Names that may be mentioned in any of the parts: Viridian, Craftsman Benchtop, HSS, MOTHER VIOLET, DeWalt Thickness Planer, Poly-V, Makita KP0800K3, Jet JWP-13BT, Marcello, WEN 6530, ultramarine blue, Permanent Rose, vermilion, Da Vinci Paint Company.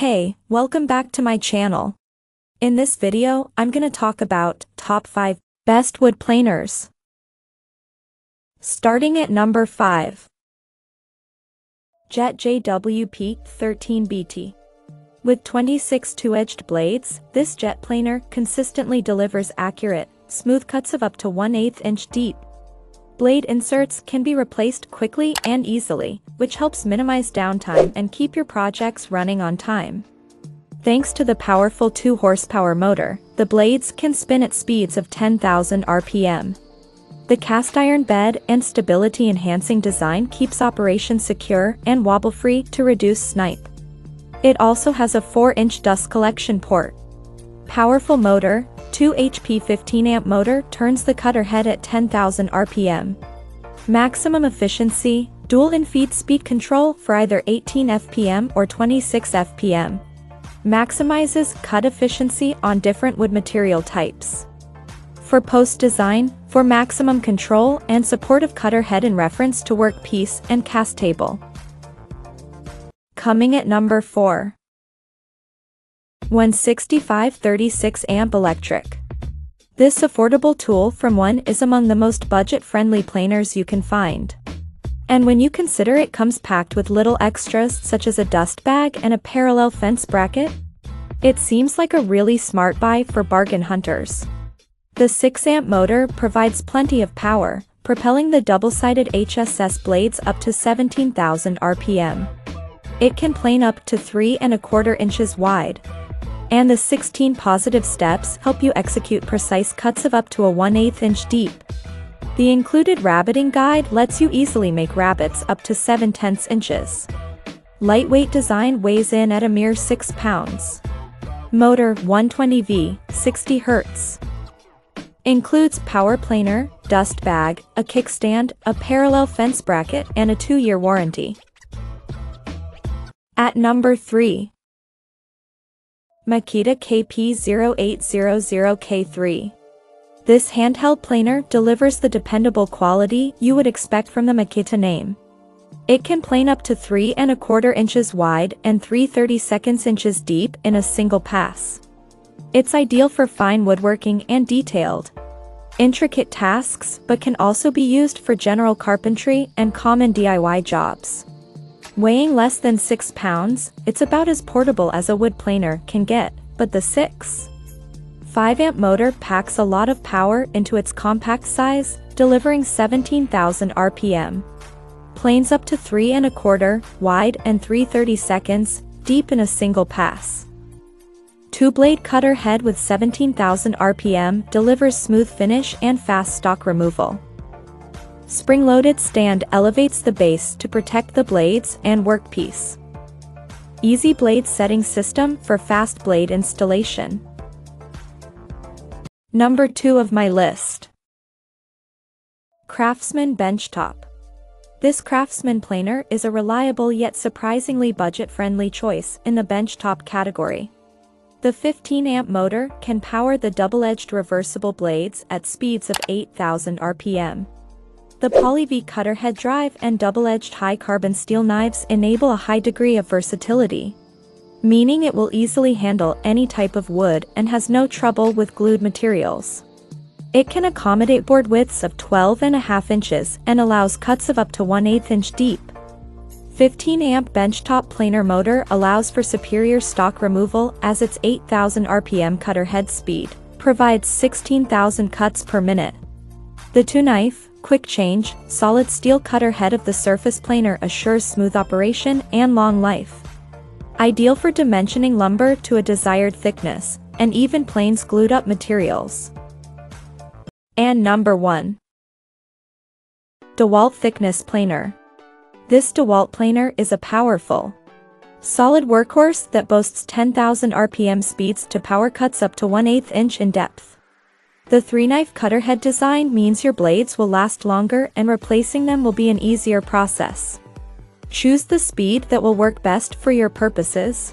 Hey, welcome back to my channel. In this video, I'm gonna talk about top 5 best wood planers. Starting at number 5. Jet JWP-13BT. With 26 two-edged blades, this jet planer consistently delivers accurate, smooth cuts of up to 1/8 inch deep. Blade inserts can be replaced quickly and easily, which helps minimize downtime and keep your projects running on time. Thanks to the powerful 2-horsepower motor, the blades can spin at speeds of 10,000 RPM. The cast iron bed and stability-enhancing design keeps operation secure and wobble-free to reduce snipe. It also has a 4-inch dust collection port. Powerful motor, 2 HP 15-amp motor turns the cutter head at 10,000 RPM. Maximum efficiency, dual-in feed speed control for either 18 FPM or 26 FPM. Maximizes cut efficiency on different wood material types. For post design, for maximum control and support of cutter head in reference to workpiece and cast table. Coming at number 4. WEN 6530 electric. This affordable tool from WEN is among the most budget-friendly planers you can find. And when you consider it comes packed with little extras such as a dust bag and a parallel fence bracket, it seems like a really smart buy for bargain hunters. The 6-amp motor provides plenty of power, propelling the double-sided HSS blades up to 17,000 RPM. It can plane up to 3¼ inches wide. And the 16 positive steps help you execute precise cuts of up to a 1/8 inch deep. The included rabbiting guide lets you easily make rabbits up to 7/10 inches. Lightweight design weighs in at a mere 6 pounds. Motor 120V, 60 Hz. Includes power planer, dust bag, a kickstand, a parallel fence bracket, and a 2-year warranty. At number 3. Makita KP0800K3. This handheld planer delivers the dependable quality you would expect from the Makita name. It can plane up to 3¼ inches wide and 3/32 inches deep in a single pass. It's ideal for fine woodworking and detailed, intricate tasks, but can also be used for general carpentry and common DIY jobs. Weighing less than 6 pounds, it's about as portable as a wood planer can get, but the 6.5-amp motor packs a lot of power into its compact size, delivering 17,000 RPM. Planes up to 3¼ wide and 3/32 deep in a single pass. 2-blade cutter head with 17,000 RPM delivers smooth finish and fast stock removal. Spring-loaded stand elevates the base to protect the blades and workpiece. Easy blade setting system for fast blade installation. Number 2 of my list. Craftsman Benchtop. This Craftsman planer is a reliable yet surprisingly budget-friendly choice in the benchtop category. The 15-amp motor can power the double-edged reversible blades at speeds of 8,000 RPM. The Poly-V cutterhead drive and double-edged high-carbon steel knives enable a high degree of versatility, meaning it will easily handle any type of wood and has no trouble with glued materials. It can accommodate board widths of 12.5 inches and allows cuts of up to 1/8 inch deep. 15-amp benchtop planer motor allows for superior stock removal as its 8,000 RPM cutterhead speed provides 16,000 cuts per minute. The 2-knife, quick change, solid steel cutter head of the surface planer assures smooth operation and long life. Ideal for dimensioning lumber to a desired thickness, and even planes glued up materials. And number 1. DeWalt Thickness Planer. This DeWalt planer is a powerful, solid workhorse that boasts 10,000 RPM speeds to power cuts up to 1/8 inch in depth. The 3-knife cutterhead design means your blades will last longer and replacing them will be an easier process. Choose the speed that will work best for your purposes.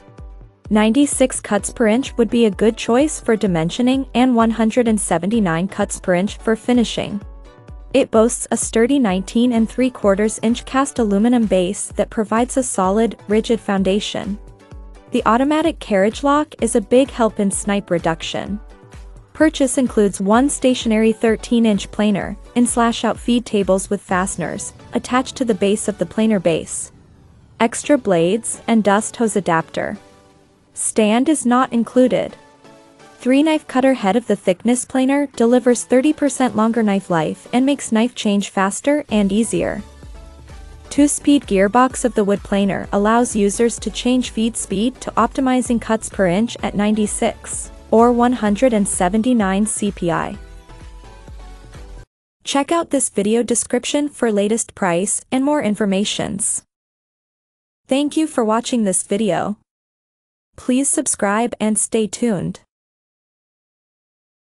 96 cuts per inch would be a good choice for dimensioning and 179 cuts per inch for finishing. It boasts a sturdy 19¾ inch cast aluminum base that provides a solid, rigid foundation. The automatic carriage lock is a big help in snipe reduction. Purchase includes one stationary 13-inch planer and slash-out feed tables with fasteners attached to the base of the planer base. Extra blades and dust hose adapter. Stand is not included. 3-knife cutter head of the thickness planer delivers 30% longer knife life and makes knife change faster and easier. 2-speed gearbox of the wood planer allows users to change feed speed to optimizing cuts per inch at 96. or 179 CPI. Check out this video description for latest price and more informations. Thank you for watching this video. Please subscribe and stay tuned.